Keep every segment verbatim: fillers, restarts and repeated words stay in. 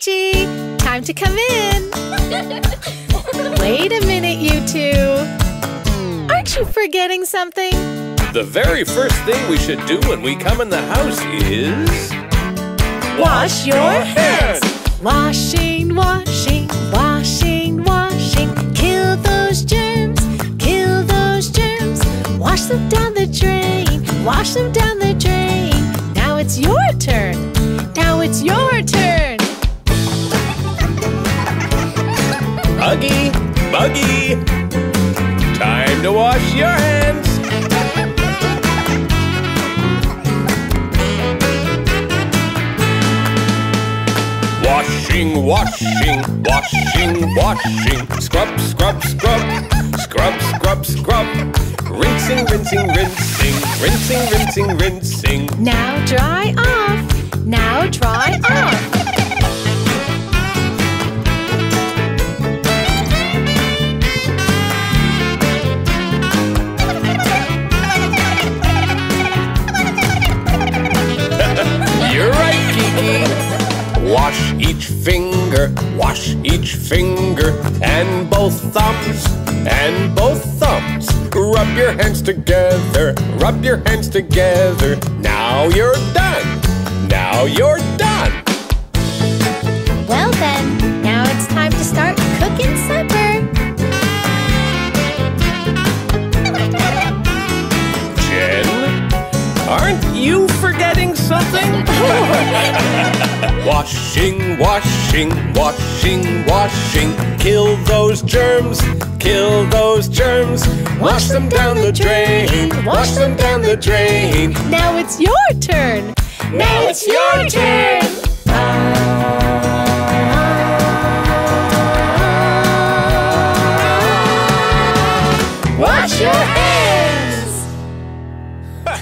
Gigi! Time to come in! Wait a minute, you two! Aren't you forgetting something? The very first thing we should do when we come in the house is... Wash your hands! Washing, washing, washing, washing. Kill those germs, kill those germs. Wash them down the drain, wash them down the drain. Now it's your turn, now it's your turn. Muggy, Muggy, time to wash your hands. Washing, washing, washing, washing. Scrub, scrub, scrub. Scrub, scrub, scrub. Rinsing, rinsing, rinsing. Rinsing, rinsing, rinsing. Now dry off. Now dry off. You're right, Kiki. Wash each finger, wash each finger, and both thumbs, and both thumbs. Rub your hands together, rub your hands together. Now you're done, now you're done. Well then, now it's time to start cooking supper. Jen, aren't you forgetting something? Washing, washing, washing, washing. Kill those germs, kill those germs. Wash them down the drain, wash them down the drain. Now it's your turn, now it's your turn. Wash your hands!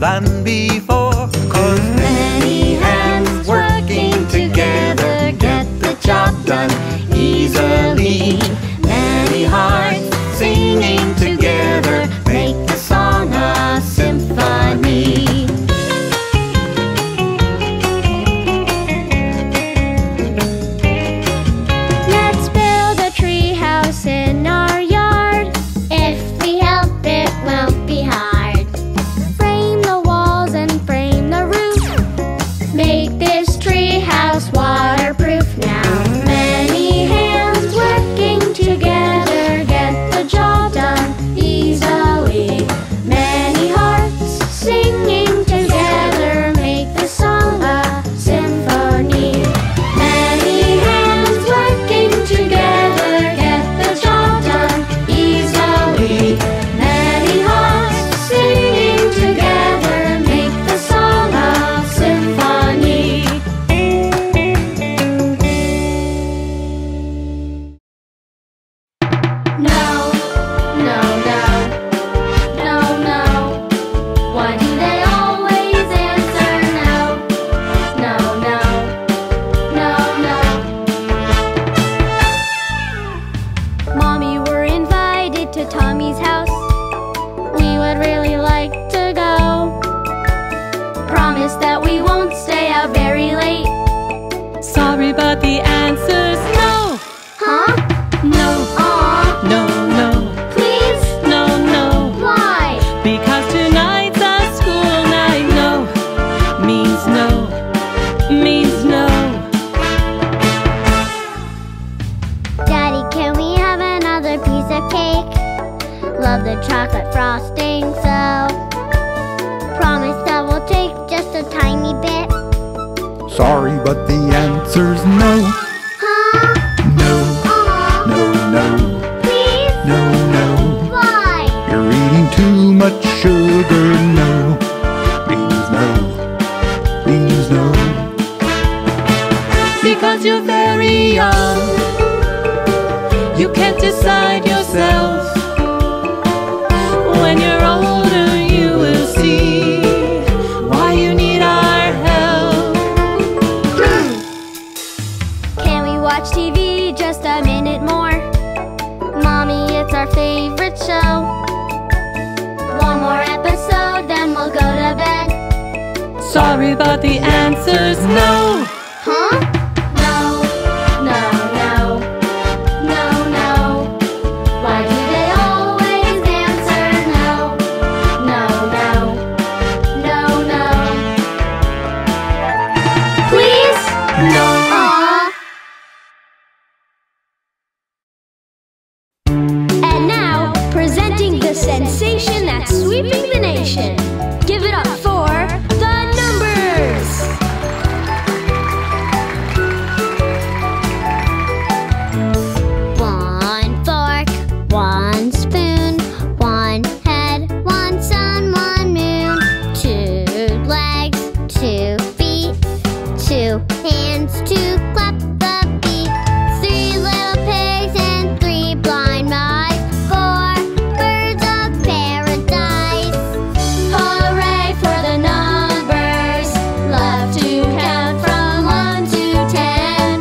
than before. Cause many hands working together get the job done easily. Many hearts singing together make the song a symphony. Let's build a tree house in our yard. If we help, it won't be hard. Frame the walls and frame the roof. Make this tree house waterproof now. Many hands working together get the job done easily. Many hearts singing together make the song a symphony. Many hands working together get the job done easily. Many hearts singing together make the song a symphony. No, no, no, no, no. Why do they always answer no? No, no, no, no. Mommy, we're invited to Tommy's house. We would really like to go. Promise that we won't stay out very late. Sorry, but the answer's no. Huh? No. Aw. No, no, Please? no, no. Why? Because tonight's a school night. No means no, means no. Daddy, can we have another piece of cake? Love the chocolate frosting so. Promise that we'll take just a tiny bit. Sorry, but the answer's no. Huh? No, Aw. no, no, Please? no, no. Why? You're eating too much sugar. No means no, means no. Because you're very young, you can't decide yourself. When you're older, you will see why you need our help. Can we watch T V just a minute more? Mommy, it's our favorite show. One more episode, then we'll go to bed. Sorry, but the answer's no. Huh? No, no, no, no, no. Why do they always answer no? No, no, no, no. Please? No. Aw. And now, presenting the sensation that's sweeping the nation. Give it up for the numbers! One fork, one spoon, one head, one sun, one moon, two legs, two feet, two hands to clap the beat, three little pigs and three blind mice, four birds of paradise. Hooray for the numbers! Love to count from one to ten.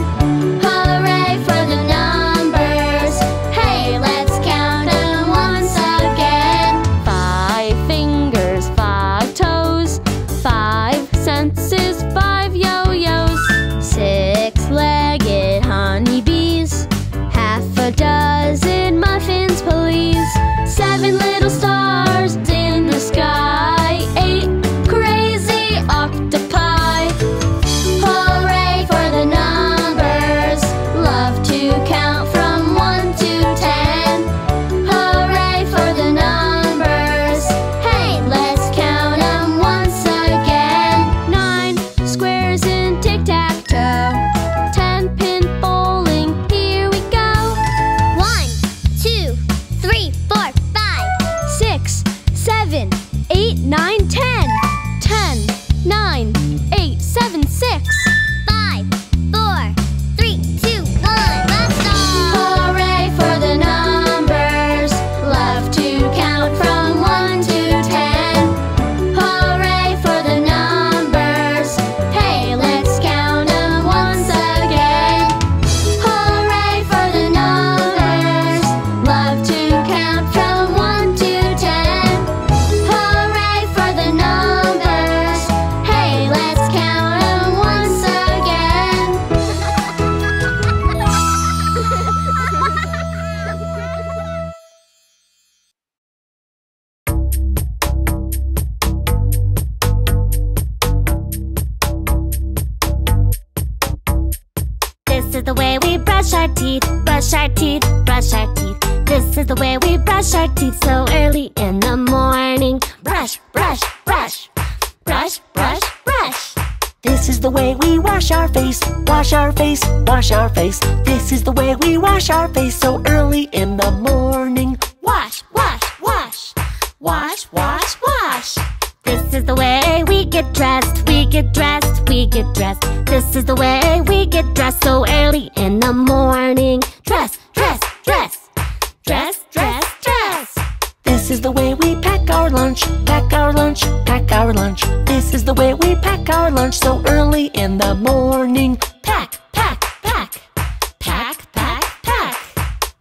Hooray for the numbers! Hey, let's count them once again. Five fingers, five toes, five senses, five yo-yos, six-legged honeybees, half a dozen muffins, please, seven little stars in the sky, eight crazy octopi. Hooray for the numbers! Love to count from one to ten. Hooray for the numbers! Hey, let's count them once again. Nine squares in tic-tac-toe. Ten pin bowling, here we go. One, two, three, four, five, six, seven, eight, nine, ten. Ten, nine, eight, seven, six. Five, four, three, two, one, let's go! Hooray for the numbers! Love to count from one to ten. Hooray our teeth, brush our teeth, brush our teeth. This is the way we brush our teeth so early in the morning. Brush, brush, brush, brush, brush, brush. This is the way we wash our face, wash our face, wash our face. This is the way we wash our face so early in the morning. Wash, wash, wash, wash, wash, wash. This is the way we get dressed, we get dressed, we get dressed. This is the way we get dressed so early in the morning. Dress, dress, dress, dress, dress, dress. This is the way we pack our lunch, pack our lunch, pack our lunch. This is the way we pack our lunch so early in the morning. Pack, pack, pack, pack, pack, pack.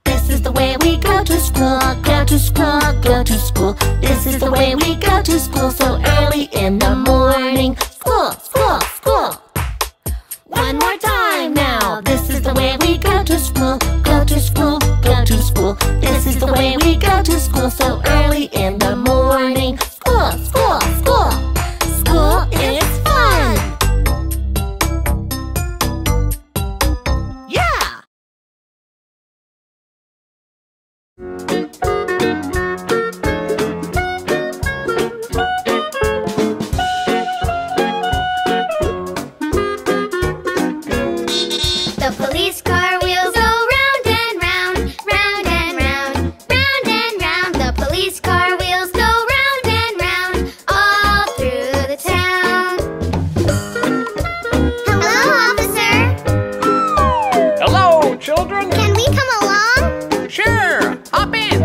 This is the way we go to school, go to school, go to school. This is the way we go to school so early in the morning. School, school, school. One more time now. This is the way we go to school, go to school, go to school. This is the way we go to school so early in the morning. School, school, school. School is fun. Yeah. The police car wheels go round and round, round and round, round and round. The police car wheels go round and round all through the town. Hello, officer. Hello, children. Can we come along? Sure. Hop in.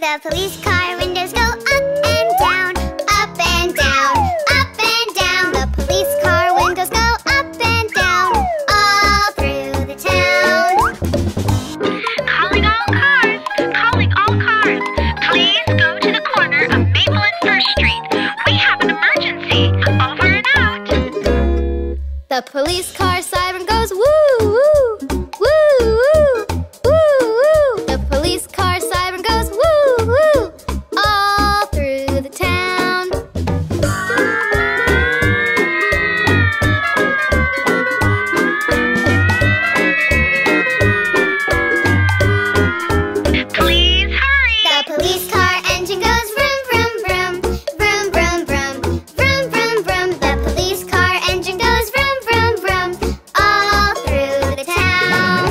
The police car windows go up and down, up and down, up and down. The police car windows go up and down all through the town. Calling all cars, calling all cars. Please go to the corner of Maple and First Street. We have an emergency. Over and out. The police car siren goes woo, woo, woo, woo, woo, woo. The police car siren goes woo, woo, all through the town. Please hurry. The police car engine goes vroom, vroom, vroom, vroom, vroom, vroom, vroom, vroom, vroom. The police car engine goes vroom, vroom, vroom, all through the town.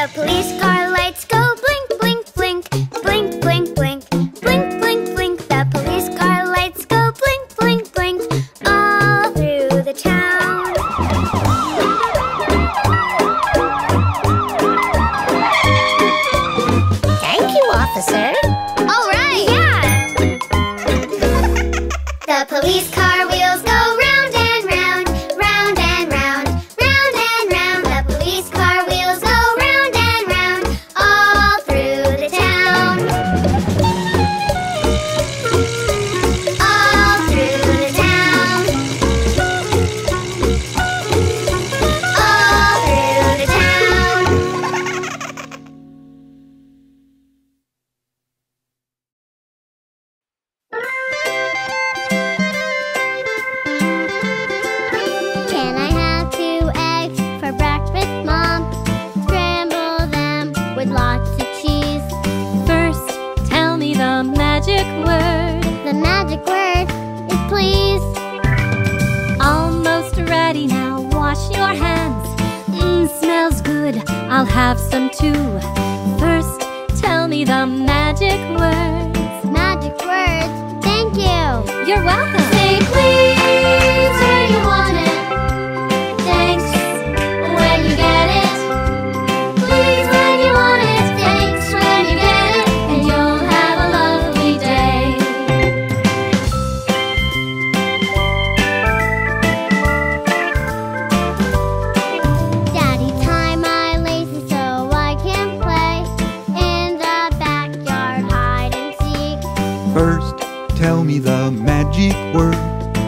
The police car lights go blink, blink, blink, blink, blink, blink, blink, blink, blink. The police car lights go blink, blink, blink, all through the town. Thank you, officer. All right. Yeah. The police car wheels go round and round, round and round, round and round. The police car wheels go round and round all through the town. All through the town. All through the town. Can I have two eggs for breakfast, Mom? Scramble them with lots of cheese. First, tell me the magic word. The magic word is please. Almost ready now, wash your hands. Mmm, smells good, I'll have some too. First, tell me the magic words. Magic words, thank you. You're welcome. Say please where you want it. Thanks when you get it. Please when you want it. Thanks when you get it. And you'll have a lovely day. Daddy, tie my laces so I can play. In the backyard, hide and seek. First, tell me the magic word.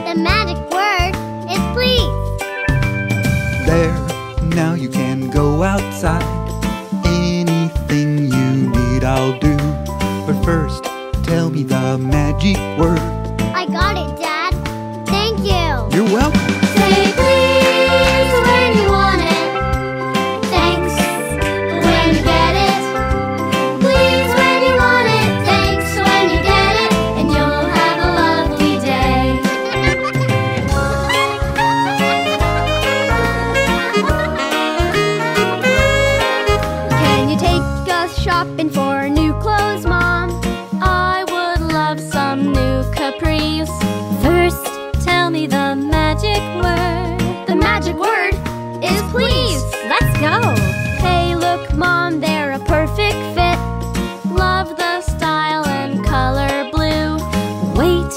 The magic word is please. There, now you can go outside. Anything you need. I'll do. But first, tell me the magic word. I got it, Dad. Thank you. You're welcome. Say please when you want it. Thanks when you get it. Please when you want it. Thanks when you get it. And you'll have a lovely day. Can you take us shopping for new clothes, Mom? I would love some new capris. First, tell me the magic word. The magic word is please. Let's go. Hey, look, Mom, they're a perfect fit. Love the style and color blue. Wait,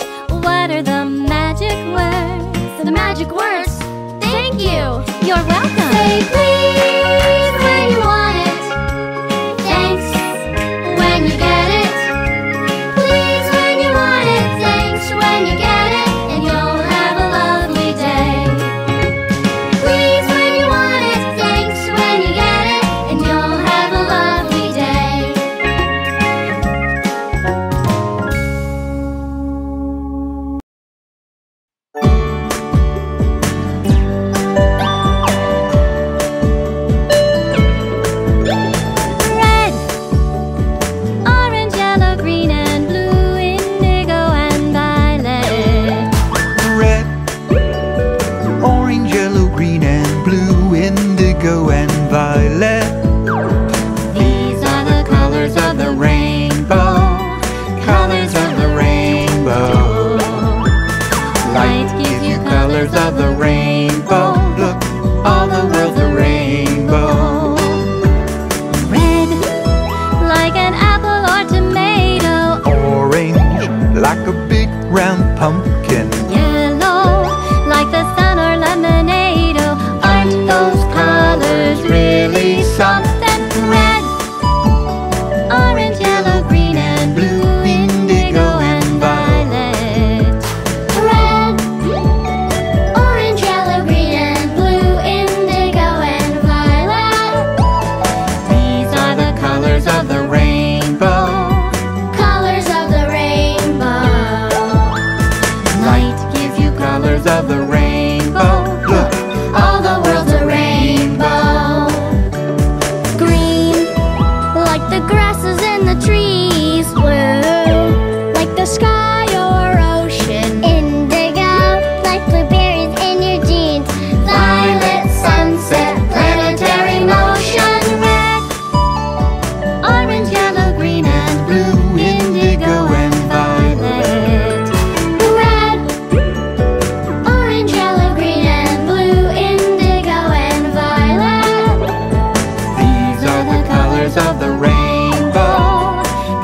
what are the magic words? The magic words, thank you. You're welcome. Say please when you want it. Thanks when you get it. Please when you want it. Thanks when you get it. And you'll have a lovely day. Please when you want it. Thanks when you get it. And you'll have a lovely day. Red, orange, yellow, green, and blue, indigo, and violet. Red, orange, yellow, green, and blue, indigo, and violet. These are the colors of the rainbow. Colors of the rainbow. Light gives you colors of the rainbow. Look, all the world's a rainbow. Red, like an apple or tomato. Orange, like a big round pumpkin. Yellow, like the sun or lemonade. Aren't those colors really something? Red, orange, yellow, green, and blue, indigo, and violet. Red, orange, yellow, green, and blue, indigo, and violet. These are the colors of the rainbow. Colors of the rainbow. Light gives you colors of the rainbow. Look, all the world's a rainbow. Green, like the grasses and the trees. Blue, like the sky or ocean. Indigo, like blueberries in your jeans. Violet, sunset, planetary motion. Red, orange, yellow, green, and blue, indigo, and violet. Red, orange, yellow, green, and blue, indigo, and violet. These are the colors of the rainbow.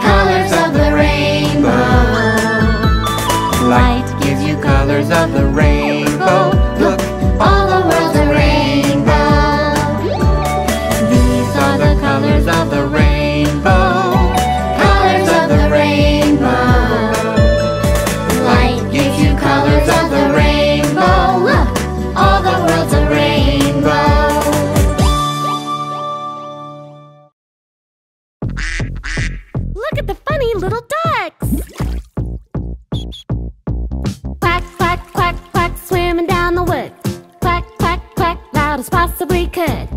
Colors of the rainbow. Light gives you colors of the rainbow. Look, all the world's a rainbow. These are the colors of the rainbow. Colors of the rainbow. Light gives you colors of the rainbow. Look, all the world's a rainbow. Look at the funny little ducks. Quack, quack, quack, quack, swimming down the wood. Quack, quack, quack, loud as possibly could.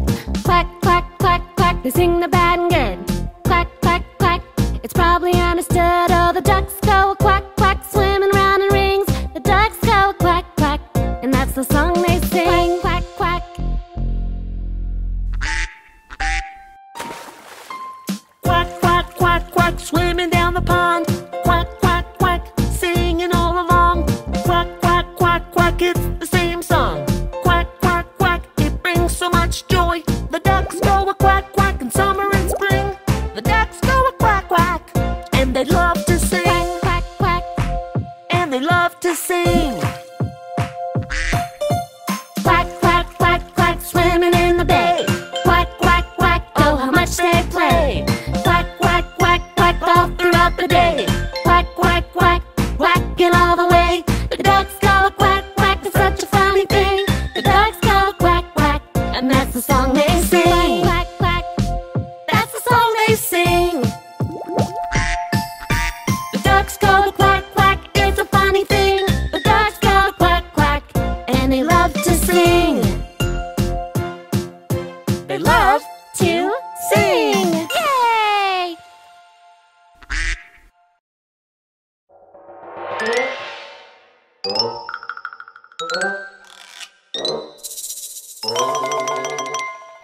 Quack, quack, quack, quack, they sing the bad and good. Quack, quack, quack, it's probably understood. Oh, the ducks go quack, quack, swimming round in rings. The ducks go quack, quack, and that's the song they sing. Quack, quack, quack. Quack, quack, quack, quack, swimming down the pond. Quack, quack, quack, singing all along. Quack, quack, quack, quack, it's the same song. Quack, quack, quack, it brings so much joy. The ducks go a quack, quack in summer and spring. The ducks go a quack, quack, and they love to sing. Quack, quack, quack, and they love to sing. Quack, quack, quack, quack, swimming in the bay. Quack, quack, quack, oh how much they play. Quack, quack, quack, quack, all throughout the day. Quack, quack, quack, quacking all the way. The ducks go quack, quack, it's such a funny thing. The ducks go quack, quack, and that's the song they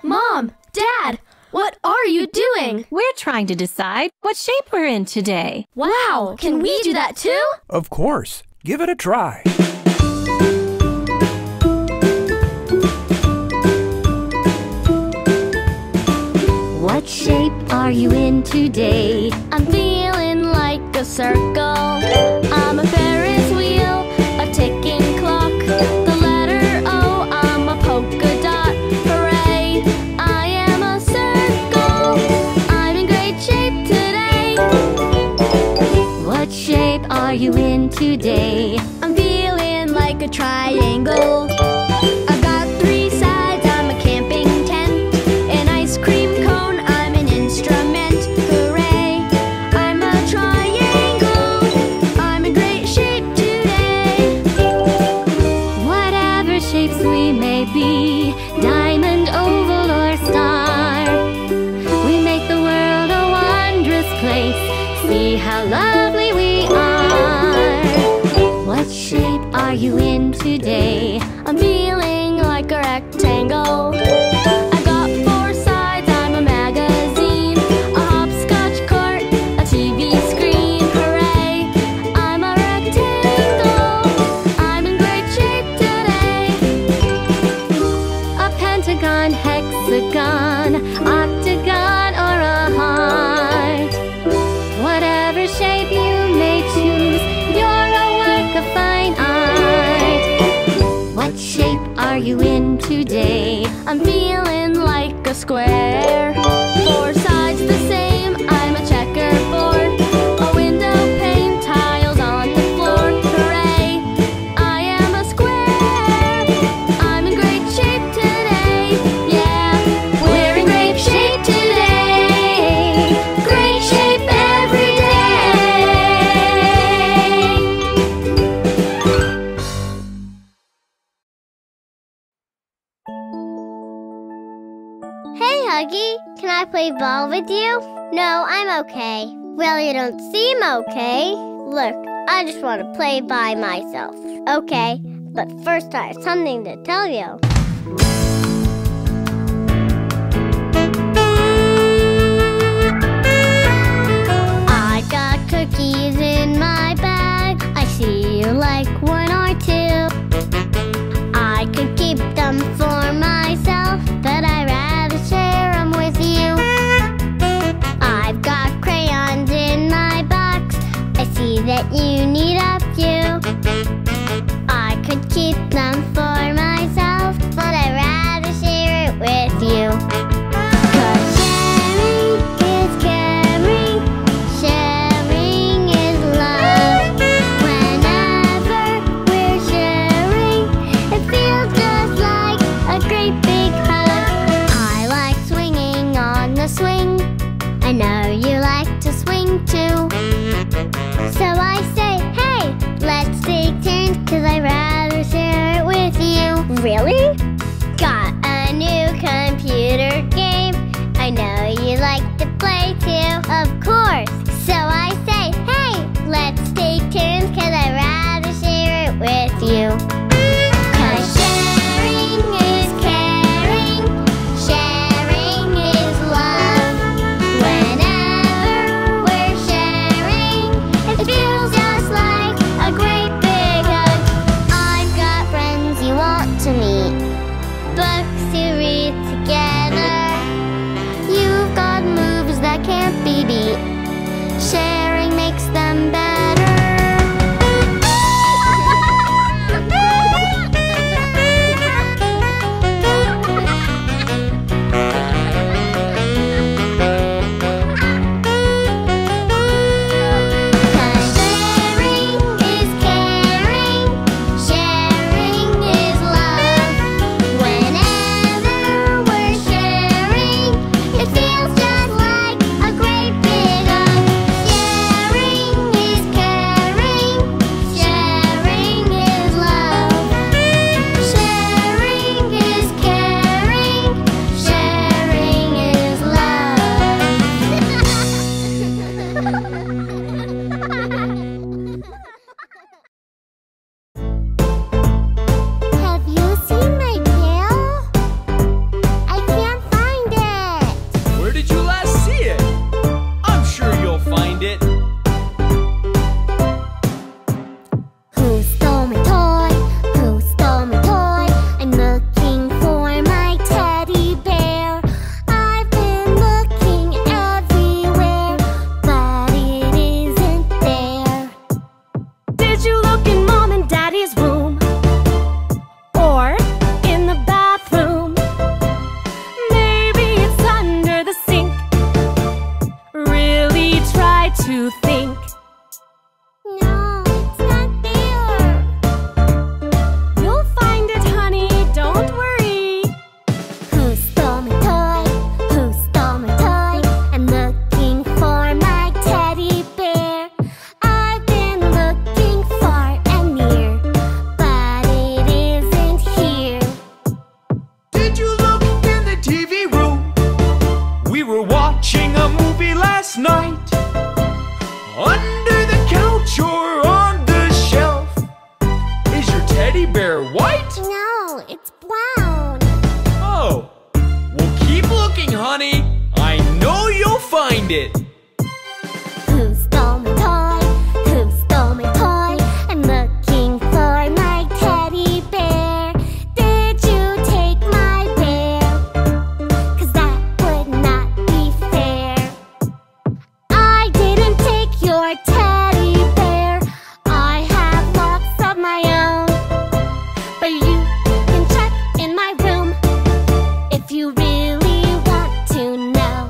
Mom, Dad, what are you doing? We're trying to decide what shape we're in today. Wow, can we do that too? Of course. Give it a try. What shape are you in today? I'm feeling like a circle. I'm a Ferris wheel, a ticking clock. The letter O, I'm a polka dot. Hooray, I am a circle. I'm in great shape today. What shape are you in today? I'm feeling like a triangle. What shape are you in today? I'm feeling like a rectangle. I've got four sides, I'm a magazine, a hopscotch court, a T V screen. Hooray, I'm a rectangle. I'm in great shape today. A pentagon, hexagon, octagon, or a heart. Whatever shape you may choose, you're a work of fine art. What shape are you in today? I'm feeling like a square. Four sides the same, I'm a checkerboard. A window pane, tiles on the floor. Hooray, I am a square. I'm in great shape today, yeah. We're in great shape today. Great shape every day. Huggy, can I play ball with you? No, I'm okay. Well, you don't seem okay. Look, I just want to play by myself. Okay, but first I have something to tell you. I got cookies in my bag. I see you like one or two. I could keep them for myself, but I rather share. I've got crayons in my box. I see that you need a few. I could keep them for myself, but I'd rather share it with you. So I say, hey, let's take turns, cause I'd rather share it with you. Really? Got a new computer game. I know you like to play too. Of course. So I say, hey, let's take turns, cause I'd rather share it with you. Cause sharing is caring. Sharing is love. When teddy bear white? No, it's brown. Oh, well keep looking, honey. I know you'll find it. Who stole my toy? Who stole my toy? I'm looking for my teddy bear. Did you take my bear? 'Cause that would not be fair. I didn't take your teddy bear. I have lots of my own. But you can check in my room if you really want to know.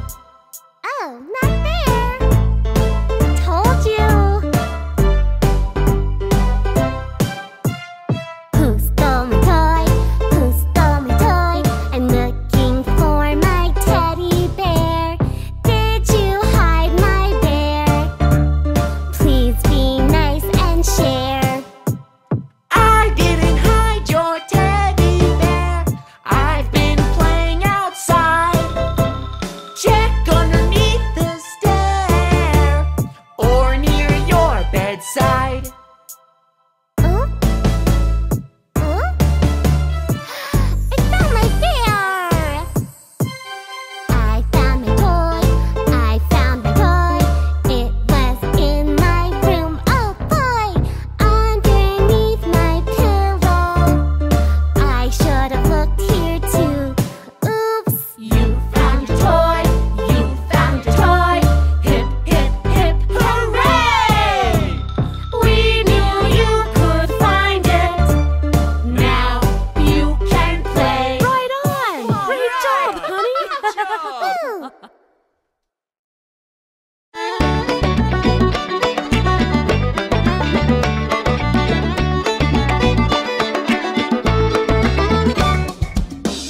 Oh, not there. Told you. Who stole my toy? Who stole my toy? I'm looking for my teddy bear. Did you hide my bear? Please be nice and share. I didn't hide your teddy bear. I've been playing outside. Check underneath the stair or near your bedside. Huh? Huh? I found my bear. I found my toy. I found my toy. It was in my room. Oh boy, underneath my pillow. I should have looked here too. Oops. You found your toy. You found your toy. Hip, hip, hip, hooray! We knew you could find it. Now you can play. Right on. Great job, honey. Ooh.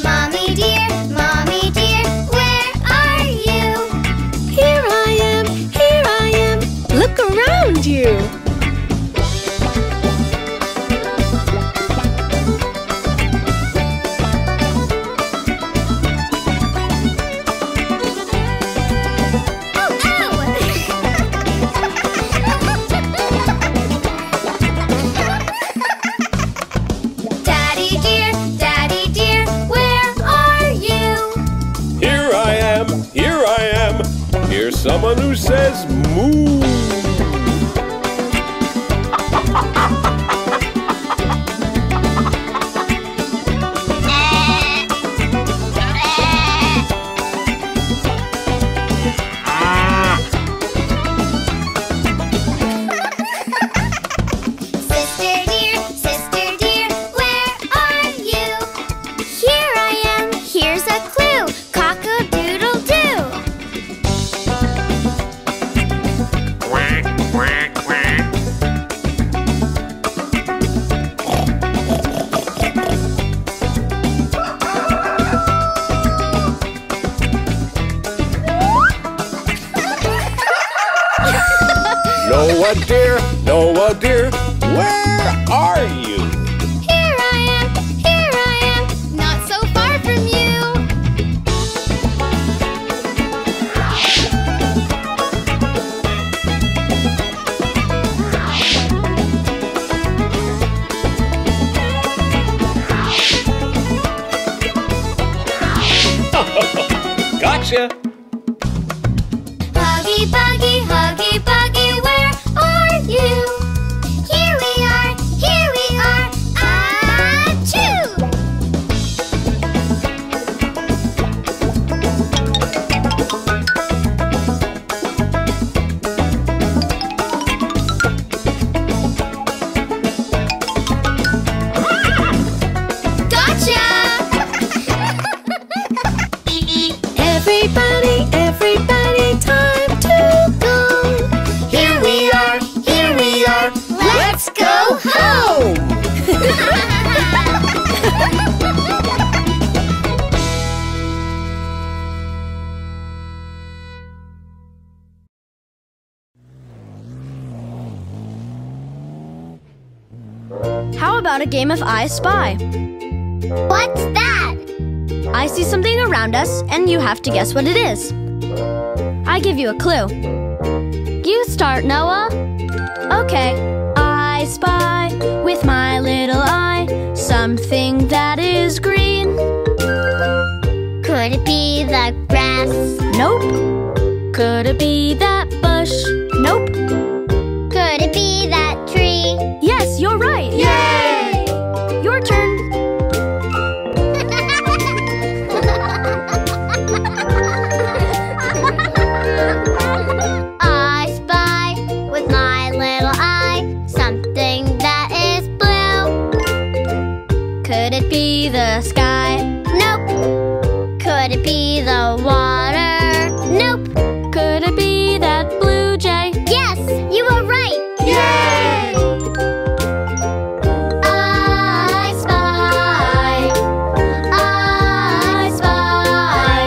Mommy dear, Mommy dear, where are you? Here I am, here I am. Look around you. Oh, oh. Daddy dear, Daddy dear, where are you? Here I am, here I am. Here's someone who says moo. Sister dear, Sister dear, where are you? Here I am, here's a clue. Cock-a-doodle-doo. Quack, quack, quack. Noah dear, Noah dear, where are you? Here I am, here I am, not so far from you. Gotcha. Huggy Buggy, Huggy Buggy, where are you? Here we are, here we are, achoo! Gotcha! Everybody, everybody, time to go. Here we are, here we are, let's go home! How about a game of I Spy? What's that? I see something around us, and you have to guess what it is. I give you a clue. You start, Noah. Okay. I spy with my little eye something that is green. Could it be the grass? Nope. Could it be that bush? Nope. Could it be that tree? Yes, you're right. Yay! Your turn. I spy with my little eye something that is blue. Could it be the sky? Nope. Could it be the water? Nope. Could it be that blue jay? Yes, you were right! Yay! I spy, I spy.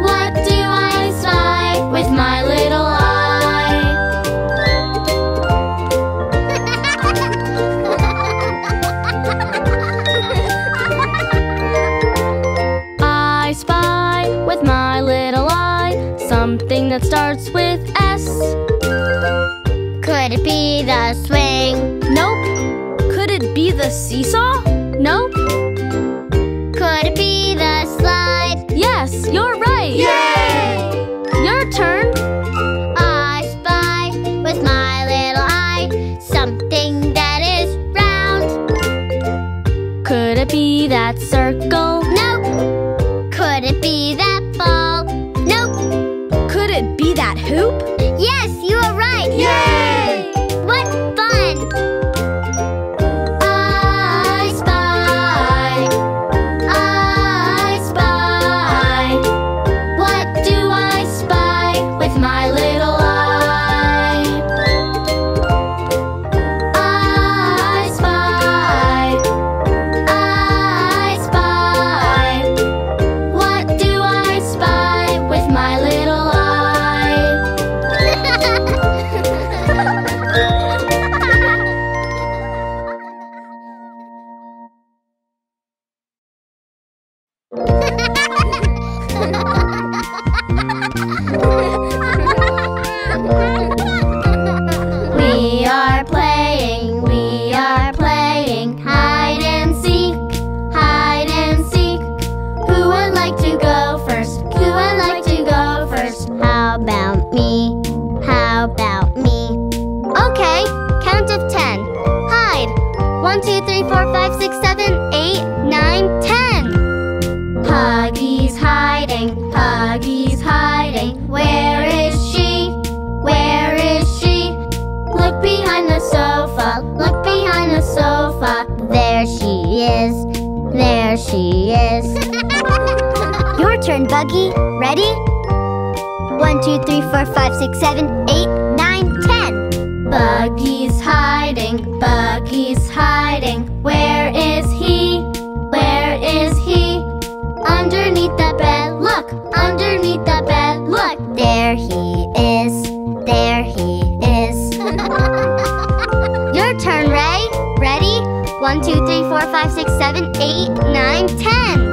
What do I spy with my little eye? I spy with my little eye something that starts with S. Could it be the swing? Nope. Could it be the seesaw? Nope. Could it be the slide? Yes, you're right. Yay! Your turn. I spy with my little eye something that is round. Could it be that circle? Nope. Could it be that ball? Nope. Could it be that hoop? Yes, you are right! Yay! What fun! I spy, I spy. What do I spy with my little eye? I spy, I spy. What do I spy with my little eye? We are playing, we are playing hide and seek, hide and seek. Who would like to go first? Who would like to go first? How about me? How about me? Okay, count of ten. Hide. One, two, three, four, five, six, seven, eight, nine, ten. Huggy's hiding, Huggy's hiding. Where is she? Where is she? Look behind the sofa, look behind the sofa. There she is, there she is. Your turn, Buggy. Ready? One, two, three, four, five, six, seven, eight, nine, ten. Buggy's hiding, Buggy's hiding. Where is he? Where is he? Underneath the bed, look! Underneath the bed, look! There he is, there he is. Your turn, Ray. Ready? One, two, three, four, five, six, seven, eight, nine, ten.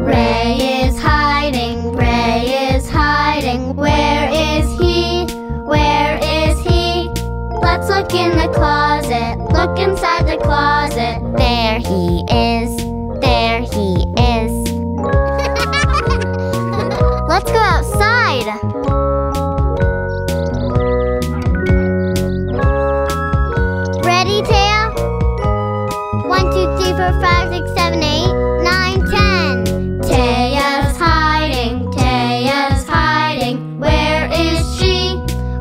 Ray is hiding, Ray is hiding. Where is he? Where is he? Let's look in the closet, look inside the closet. There he is, there he is. Let's go outside! Ready, Taya? One, two, three, four, five, six, seven, eight, nine, ten. Taya's hiding, Taya's hiding. Where is she?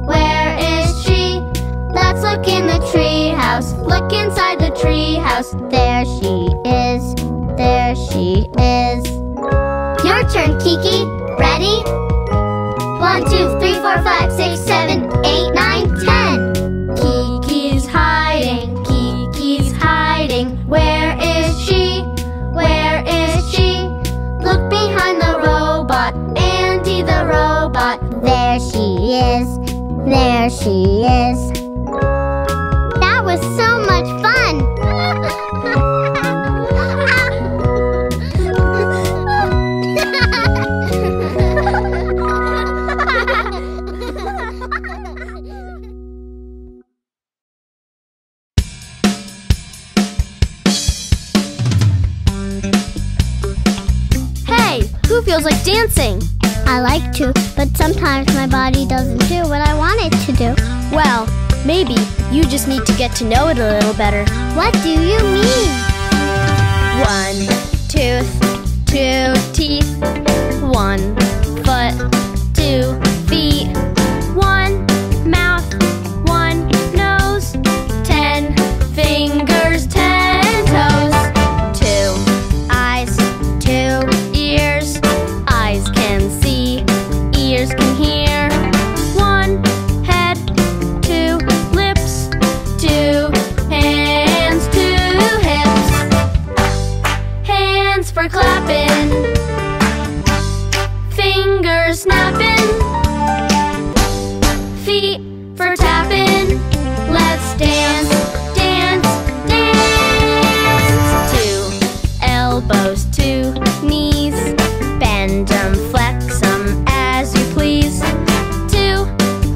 Where is she? Let's look in the treehouse, look inside the treehouse. There she is, there she is. Your turn, Kiki! Ready? One, two, three, four, five, six, seven, eight, nine, ten. Kiki's hiding, Kiki's hiding. Where is she? Where is she? Look behind the robot, Andy the robot. There she is, there she is. That was so much fun! too feels like dancing. I like to, but sometimes my body doesn't do what I want it to do. Well, maybe you just need to get to know it a little better. What do you mean? One tooth, two teeth, one foot, two feet, one mouth, one nose, ten fingers, ten toes, two eyes, two ears, eyes can see, ears can hear, one head, two lips, two hands, two hips, hands for clapping, fingers snapping, feet for tapping, let's dance, dance, dance. Two elbows, two knees, bend 'em, flex 'em as you please. Two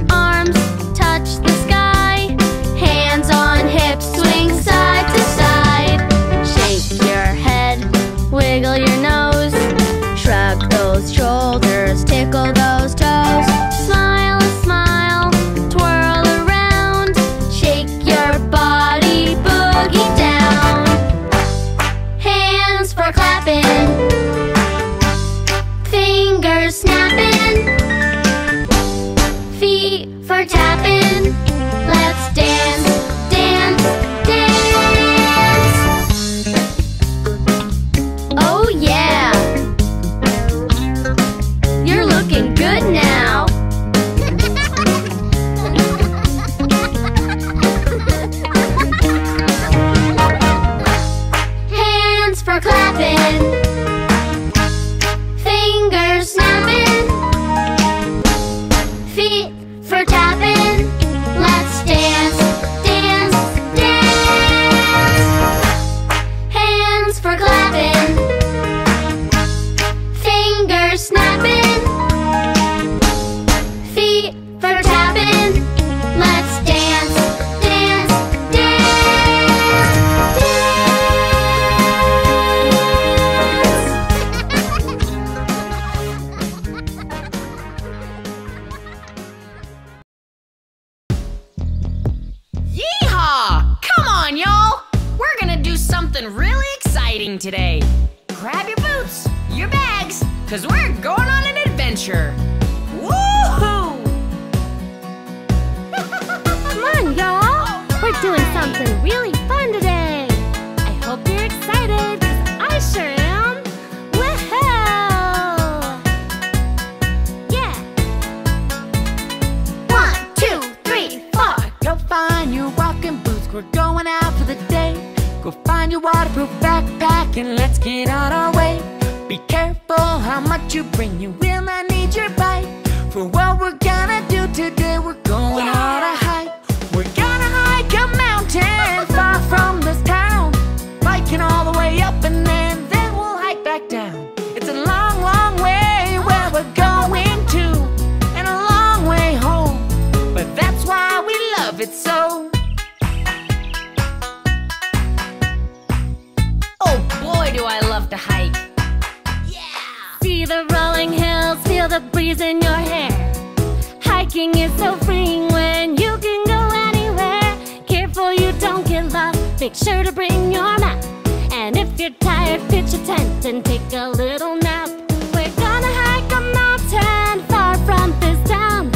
arms, touch the sky, hands on hips, swing side to side. Shake your head, wiggle your nose, shrug those shoulders, tickle those toes, smile a smile, twirl around, shake your body, boogie down. Hands for clapping, fingers snapping, feet for tapping, let's dance, dance, dance. Oh yeah! Looking good now. Hands for clapping, fingers snapping, feet for tapping, let's dance, dance, dance. Hands for clapping, fingers snapping, today. Grab your boots, your bags, cause we're going on an adventure. Woohoo! Come on, y'all! We're doing something really fun today. I hope you're excited, cause I sure am. Woohoo! Yeah! One, two, three, four! Go find your walking boots, we're going out for the day. Go find your waterproof backpack and let's get on our way. Be careful how much you bring, you will not need your bike. For what we're gonna do today, we're going yeah. on a hike. We're gonna hike a mountain far from this town, biking all the way up and then, then we'll hike back down. It's a long, long way where we're going to, and a long way home, but that's why we love it so. Do I love to hike? Yeah! See the rolling hills, feel the breeze in your hair. Hiking is so freeing when you can go anywhere. Careful you don't get lost, make sure to bring your map. And if you're tired, pitch a tent and take a little nap. We're gonna hike a mountain far from this town,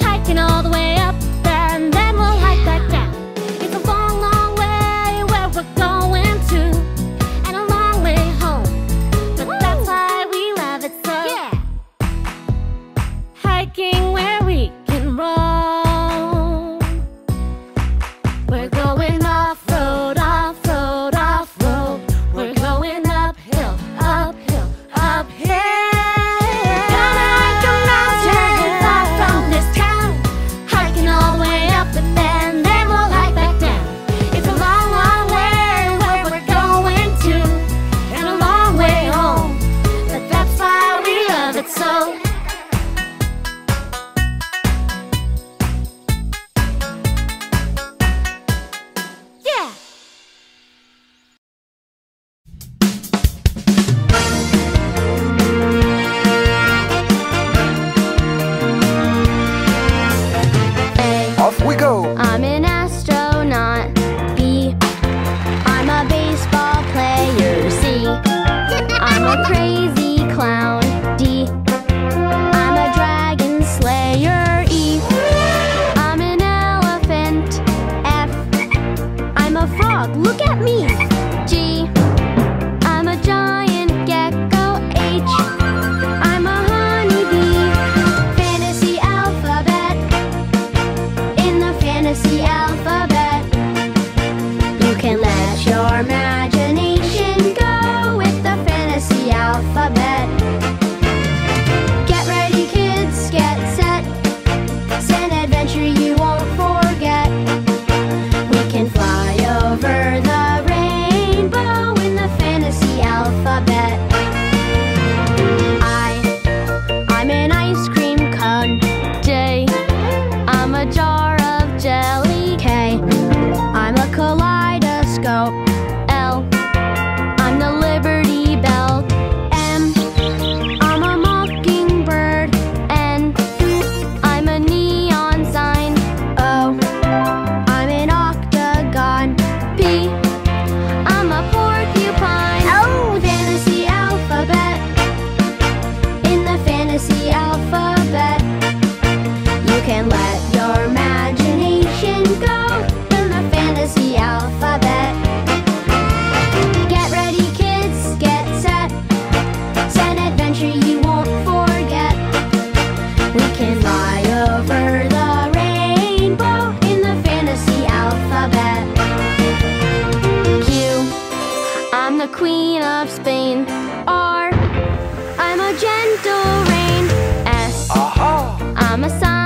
hiking all the way up and then we'll yeah. hike back down. It's a long, long way where we're going to, where we can roam. We're going off-road, off-road, off-road. We're going uphill, uphill, uphill. the Queen of Spain. R, I'm a gentle rain. S, aha, I'm a sun.